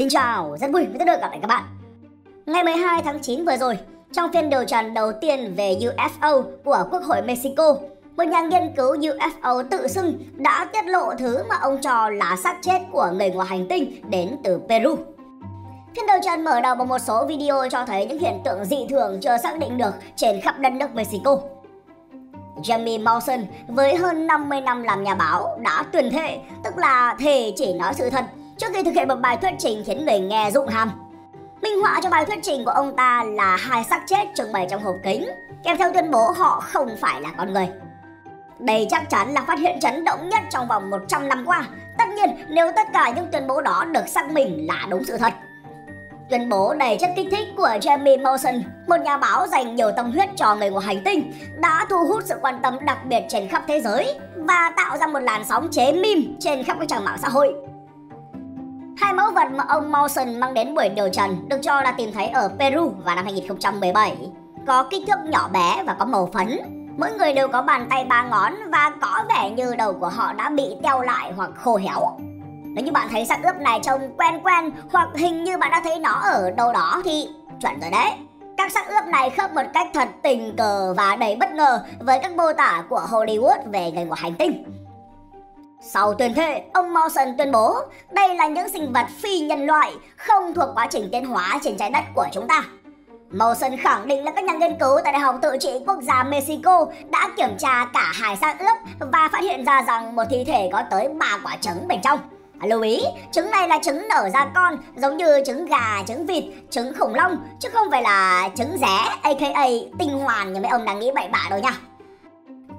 Xin chào, rất vui rất được gặp lại các bạn. Ngày 12 tháng 9 vừa rồi, trong phiên điều trần đầu tiên về UFO của Quốc hội Mexico, một nhà nghiên cứu UFO tự xưng đã tiết lộ thứ mà ông cho là xác chết của người ngoài hành tinh đến từ Peru. Phiên điều trần mở đầu bằng một số video cho thấy những hiện tượng dị thường chưa xác định được trên khắp đất nước Mexico. Jaime Maussan với hơn 50 năm làm nhà báo đã tuyên thệ, tức là thề chỉ nói sự thật, trước khi thực hiện một bài thuyết trình khiến người nghe rụng hàm. Minh họa cho bài thuyết trình của ông ta là hai xác chết trưng bày trong hộp kính, kèm theo tuyên bố họ không phải là con người. Đây chắc chắn là phát hiện chấn động nhất trong vòng 100 năm qua, tất nhiên nếu tất cả những tuyên bố đó được xác minh là đúng sự thật. Tuyên bố đầy chất kích thích của Jaime Maussan, một nhà báo dành nhiều tâm huyết cho người ngoài hành tinh, đã thu hút sự quan tâm đặc biệt trên khắp thế giới và tạo ra một làn sóng chế meme trên khắp các trang mạng xã hội. Hai mẫu vật mà ông Maussan mang đến buổi điều trần được cho là tìm thấy ở Peru vào năm 2017, có kích thước nhỏ bé và có màu phấn. Mỗi người đều có bàn tay 3 ngón và có vẻ như đầu của họ đã bị teo lại hoặc khô héo. Nếu như bạn thấy xác ướp này trông quen quen hoặc hình như bạn đã thấy nó ở đâu đó thì chuẩn rồi đấy. Các xác ướp này khớp một cách thật tình cờ và đầy bất ngờ với các mô tả của Hollywood về người ngoài hành tinh. Sau tuyên thệ, ông Maussan tuyên bố đây là những sinh vật phi nhân loại không thuộc quá trình tiến hóa trên trái đất của chúng ta. Maussan khẳng định là các nhà nghiên cứu tại Đại học Tự trị Quốc gia Mexico đã kiểm tra cả hai xác ướp và phát hiện ra rằng một thi thể có tới 3 quả trứng bên trong. Lưu ý, trứng này là trứng nở ra con giống như trứng gà, trứng vịt, trứng khủng long, chứ không phải là trứng rẽ aka tinh hoàn như mấy ông đang nghĩ bậy bạ đâu nha.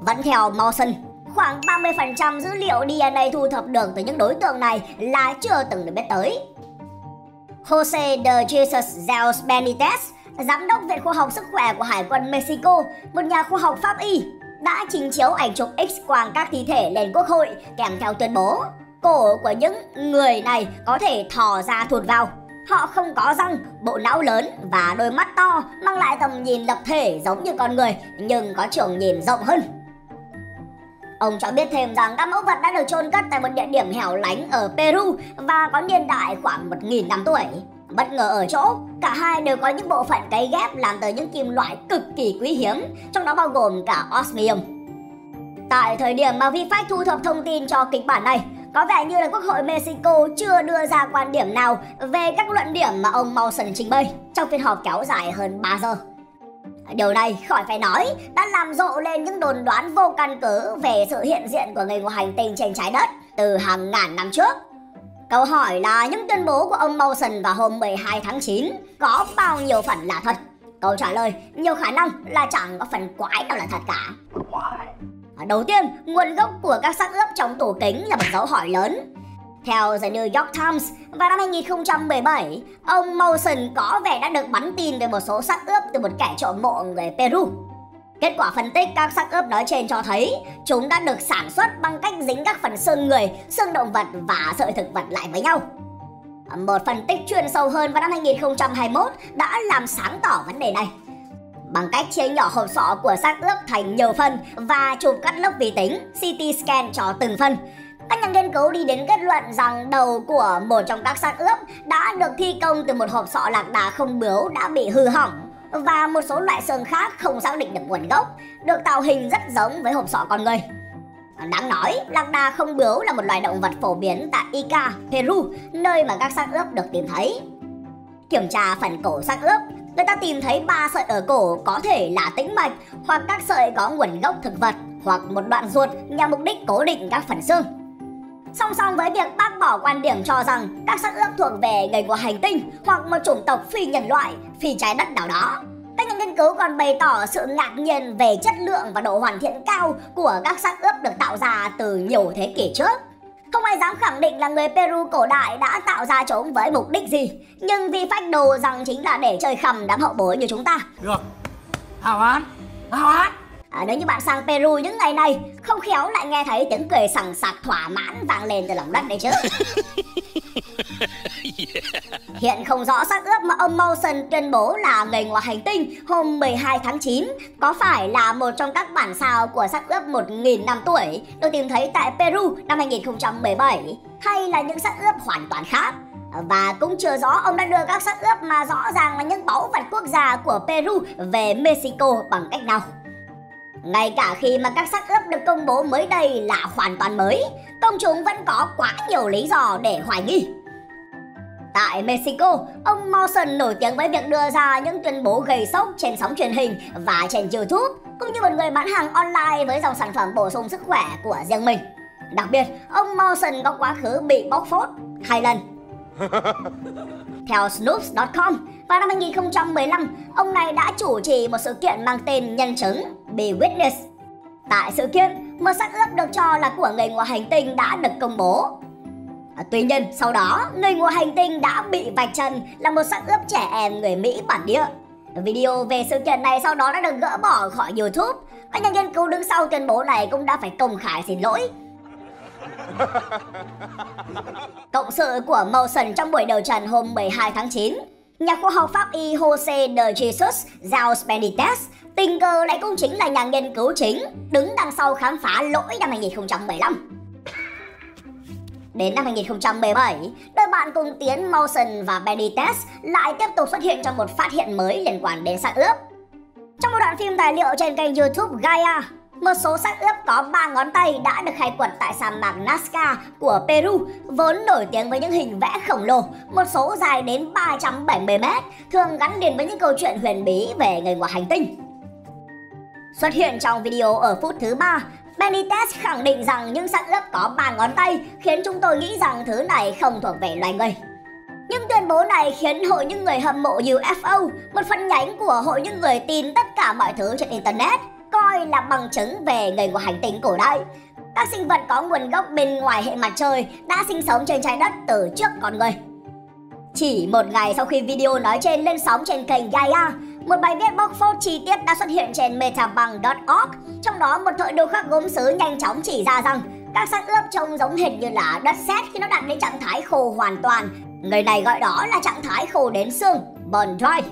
Vẫn theo Maussan, khoảng 30% dữ liệu DNA thu thập được từ những đối tượng này là chưa từng được biết tới. Jose de Jesus Benítez, giám đốc Viện Khoa học Sức khỏe của Hải quân Mexico, một nhà khoa học pháp y, đã trình chiếu ảnh chụp X-quang các thi thể lên Quốc hội kèm theo tuyên bố cổ của những người này có thể thò ra thụt vào. Họ không có răng, bộ não lớn và đôi mắt to mang lại tầm nhìn lập thể giống như con người nhưng có trường nhìn rộng hơn. Ông cho biết thêm rằng các mẫu vật đã được chôn cất tại một địa điểm hẻo lánh ở Peru và có niên đại khoảng 1.000 năm tuổi. Bất ngờ ở chỗ, cả hai đều có những bộ phận cấy ghép làm từ những kim loại cực kỳ quý hiếm, trong đó bao gồm cả Osmium. Tại thời điểm mà VFacts thu thập thông tin cho kịch bản này, có vẻ như là Quốc hội Mexico chưa đưa ra quan điểm nào về các luận điểm mà ông Maussan trình bày trong phiên họp kéo dài hơn 3 giờ. Điều này khỏi phải nói đã làm rộ lên những đồn đoán vô căn cứ về sự hiện diện của người ngoài hành tinh trên trái đất từ hàng ngàn năm trước. Câu hỏi là những tuyên bố của ông Maussan vào hôm 12 tháng 9 có bao nhiêu phần là thật? Câu trả lời nhiều khả năng là chẳng có phần quái nào là thật cả. Đầu tiên, nguồn gốc của các xác ướp trong tủ kính là một dấu hỏi lớn. Theo The New York Times, vào năm 2017, ông Maussan có vẻ đã được bắn tin về một số xác ướp từ một kẻ trộm mộ người Peru. Kết quả phân tích các xác ướp nói trên cho thấy chúng đã được sản xuất bằng cách dính các phần xương người, xương động vật và sợi thực vật lại với nhau. Một phân tích chuyên sâu hơn vào năm 2021 đã làm sáng tỏ vấn đề này, bằng cách chia nhỏ hộp sọ của xác ướp thành nhiều phần và chụp cắt lớp vi tính CT scan cho từng phần. Các nhà nghiên cứu đi đến kết luận rằng đầu của một trong các xác ướp đã được thi công từ một hộp sọ lạc đà không bướu đã bị hư hỏng và một số loại xương khác không xác định được nguồn gốc, được tạo hình rất giống với hộp sọ con người. Đáng nói, lạc đà không bướu là một loài động vật phổ biến tại ICA, Peru, nơi mà các xác ướp được tìm thấy. Kiểm tra phần cổ xác ướp, người ta tìm thấy 3 sợi ở cổ có thể là tĩnh mạch hoặc các sợi có nguồn gốc thực vật hoặc một đoạn ruột nhằm mục đích cố định các phần xương. Song song với việc bác bỏ quan điểm cho rằng các xác ướp thuộc về người ngoài hành tinh hoặc một chủng tộc phi nhân loại, phi trái đất nào đó, các nhà nghiên cứu còn bày tỏ sự ngạc nhiên về chất lượng và độ hoàn thiện cao của các xác ướp được tạo ra từ nhiều thế kỷ trước. Không ai dám khẳng định là người Peru cổ đại đã tạo ra chúng với mục đích gì, nhưng vì phách đồ rằng chính là để chơi khầm đám hậu bối như chúng ta. Được, hào án. Nếu như bạn sang Peru những ngày này, không khéo lại nghe thấy tiếng cười sảng sặc thỏa mãn vang lên từ lòng đất đấy chứ. Hiện không rõ xác ướp mà ông Maussan tuyên bố là người ngoài hành tinh hôm 12 tháng 9 có phải là một trong các bản sao của xác ướp 1.000 năm tuổi được tìm thấy tại Peru năm 2017 hay là những xác ướp hoàn toàn khác. Và cũng chưa rõ ông đã đưa các xác ướp mà rõ ràng là những báu vật quốc gia của Peru về Mexico bằng cách nào. Ngay cả khi mà các xác ướp được công bố mới đây là hoàn toàn mới, công chúng vẫn có quá nhiều lý do để hoài nghi. Tại Mexico, ông Maussan nổi tiếng với việc đưa ra những tuyên bố gây sốc trên sóng truyền hình và trên YouTube, cũng như một người bán hàng online với dòng sản phẩm bổ sung sức khỏe của riêng mình. Đặc biệt, ông Maussan có quá khứ bị bóc phốt 2 lần. Theo Snopes.com, vào năm 2015, ông này đã chủ trì một sự kiện mang tên nhân chứng Be Witness. Tại sự kiện, một xác ướp được cho là của người ngoài hành tinh đã được công bố. Tuy nhiên, sau đó, người ngoài hành tinh đã bị vạch trần là một xác ướp trẻ em người Mỹ bản địa. Video về sự kiện này sau đó đã được gỡ bỏ khỏi YouTube. Các nhà nghiên cứu đứng sau tuyên bố này cũng đã phải công khai xin lỗi. Cộng sự của Maussan trong buổi điều trần hôm 12 tháng 9, nhà khoa học pháp y Jose de Jesus Benítez tình cờ lại cũng chính là nhà nghiên cứu chính đứng đằng sau khám phá lỗi năm 2015. Đến năm 2017, đôi bạn cùng tiến Maussan và Benítez lại tiếp tục xuất hiện trong một phát hiện mới liên quan đến xác ướp. Trong một đoạn phim tài liệu trên kênh YouTube Gaia, một số xác ướp có 3 ngón tay đã được khai quật tại sa mạc Nazca của Peru, vốn nổi tiếng với những hình vẽ khổng lồ, một số dài đến 370 m, thường gắn liền với những câu chuyện huyền bí về người ngoài hành tinh. Xuất hiện trong video ở phút thứ 3, Benítez khẳng định rằng những xác ướp có 3 ngón tay khiến chúng tôi nghĩ rằng thứ này không thuộc về loài người. Những tuyên bố này khiến hội những người hâm mộ UFO, một phân nhánh của hội những người tin tất cả mọi thứ trên Internet, coi là bằng chứng về người ngoài hành tinh cổ đại. Các sinh vật có nguồn gốc bên ngoài hệ mặt trời đã sinh sống trên trái đất từ trước con người. Chỉ một ngày sau khi video nói trên lên sóng trên kênh Gaia, một bài viết bóc phốt chi tiết đã xuất hiện trên metabang.org, trong đó một thợ điêu khắc gốm sứ nhanh chóng chỉ ra rằng các xác ướp trông giống hệt như là đất sét khi nó đạt đến trạng thái khô hoàn toàn. Người này gọi đó là trạng thái khô đến xương, burn dry.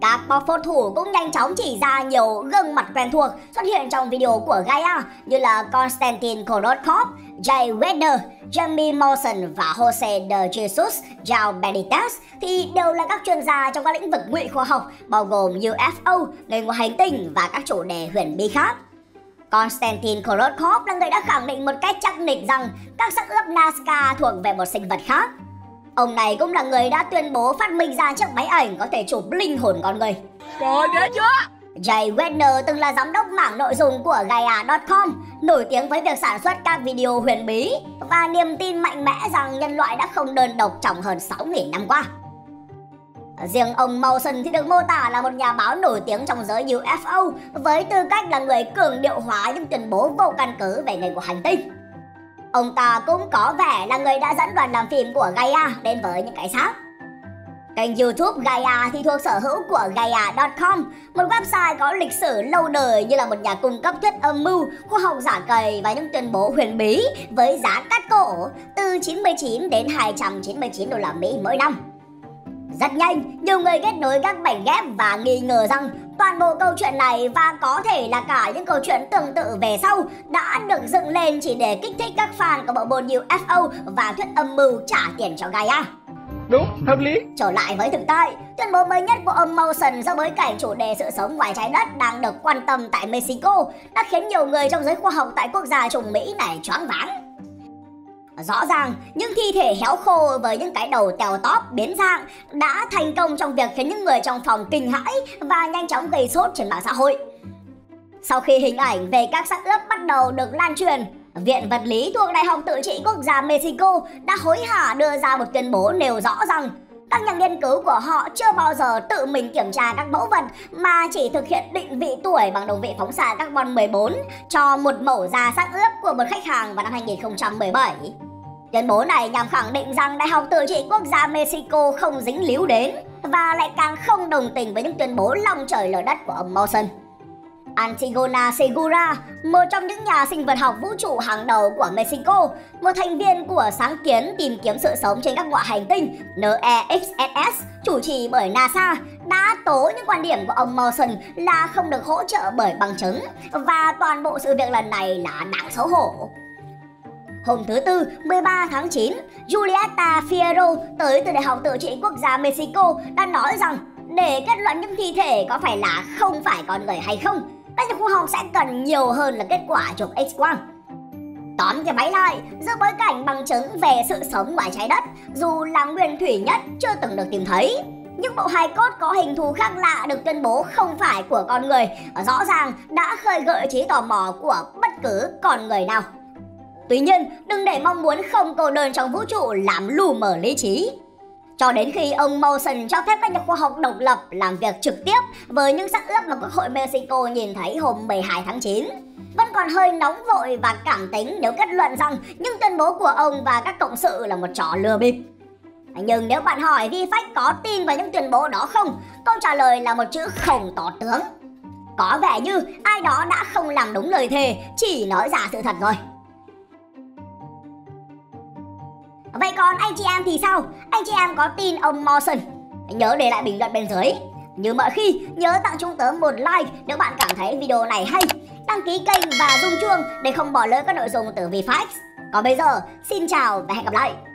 Các bóc phốt thủ cũng nhanh chóng chỉ ra nhiều gương mặt quen thuộc xuất hiện trong video của Gaia như là Konstantin Korotrov, Jay Weidner, Jaime Maussan và Jose de Jesus Benítez thì đều là các chuyên gia trong các lĩnh vực ngụy khoa học bao gồm UFO, người ngoài hành tinh và các chủ đề huyền bí khác. Konstantin Korotrov là người đã khẳng định một cách chắc nịch rằng các xác ướp Nazca thuộc về một sinh vật khác. Ông này cũng là người đã tuyên bố phát minh ra chiếc máy ảnh có thể chụp linh hồn con người. Có ghê chưa? Jay Weidner từng là giám đốc mảng nội dung của Gaia.com, nổi tiếng với việc sản xuất các video huyền bí và niềm tin mạnh mẽ rằng nhân loại đã không đơn độc trong hơn 6.000 năm qua. Riêng ông Maussan thì được mô tả là một nhà báo nổi tiếng trong giới UFO với tư cách là người cường điệu hóa những tuyên bố vô căn cứ về người của hành tinh. Ông ta cũng có vẻ là người đã dẫn đoàn làm phim của Gaia đến với những cái xác. Kênh YouTube Gaia thì thuộc sở hữu của Gaia.com, một website có lịch sử lâu đời như là một nhà cung cấp thuyết âm mưu, khoa học giả cầy và những tuyên bố huyền bí với giá cắt cổ từ 99 đến 299 đô la Mỹ mỗi năm. Rất nhanh, nhiều người kết nối các mảnh ghép và nghi ngờ rằng toàn bộ câu chuyện này và có thể là cả những câu chuyện tương tự về sau đã được dựng lên chỉ để kích thích các fan của bộ môn UFO và thuyết âm mưu trả tiền cho Gaia. Đúng, hợp lý. Trở lại với thực tại, tuyên bố mới nhất của ông Maussan do bối cảnh chủ đề sự sống ngoài trái đất đang được quan tâm tại Mexico đã khiến nhiều người trong giới khoa học tại quốc gia Trung Mỹ này choáng váng. Rõ ràng, những thi thể héo khô với những cái đầu tèo tóp biến dạng đã thành công trong việc khiến những người trong phòng kinh hãi và nhanh chóng gây sốt trên mạng xã hội. Sau khi hình ảnh về các xác ướp bắt đầu được lan truyền, Viện Vật lý thuộc Đại học Tự trị Quốc gia Mexico đã hối hả đưa ra một tuyên bố nêu rõ rằng các nhà nghiên cứu của họ chưa bao giờ tự mình kiểm tra các mẫu vật mà chỉ thực hiện định vị tuổi bằng đồng vị phóng xạ carbon 14 cho một mẫu da xác ướp của một khách hàng vào năm 2017. Tuyên bố này nhằm khẳng định rằng Đại học Tự trị Quốc gia Mexico không dính líu đến và lại càng không đồng tình với những tuyên bố long trời lở đất của ông Maussan. Antigona Segura, một trong những nhà sinh vật học vũ trụ hàng đầu của Mexico, một thành viên của sáng kiến tìm kiếm sự sống trên các ngoại hành tinh NEXSS chủ trì bởi NASA, đã tố những quan điểm của ông Maussan là không được hỗ trợ bởi bằng chứng và toàn bộ sự việc lần này là đáng xấu hổ. Hôm thứ Tư 13 tháng 9, Julieta Fierro tới từ Đại học Tự trị Quốc gia Mexico đã nói rằng để kết luận những thi thể có phải là không phải con người hay không, các nhà khoa học sẽ cần nhiều hơn là kết quả chụp X-quang. Tóm cái máy lại, giữa bối cảnh bằng chứng về sự sống ngoài trái đất, dù là nguyên thủy nhất chưa từng được tìm thấy, những bộ hài cốt có hình thù khác lạ được tuyên bố không phải của con người rõ ràng đã khơi gợi trí tò mò của bất cứ con người nào. Tuy nhiên, đừng để mong muốn không cô đơn trong vũ trụ làm lù mờ lý trí. Cho đến khi ông Maussan cho phép các nhà khoa học độc lập làm việc trực tiếp với những xác ướp mà Quốc hội Mexico nhìn thấy hôm 12 tháng 9, vẫn còn hơi nóng vội và cảm tính nếu kết luận rằng những tuyên bố của ông và các cộng sự là một trò lừa bịp. Nhưng nếu bạn hỏi VFacts có tin vào những tuyên bố đó không, câu trả lời là một chữ không tỏ tướng. Có vẻ như ai đó đã không làm đúng lời thề, chỉ nói giả sự thật rồi. Vậy còn anh chị em thì sao? Anh chị em có tin ông Maussan? Nhớ để lại bình luận bên dưới. Như mọi khi, nhớ tặng chúng tớ một like nếu bạn cảm thấy video này hay. Đăng ký kênh và rung chuông để không bỏ lỡ các nội dung từ VFacts. Còn bây giờ, xin chào và hẹn gặp lại!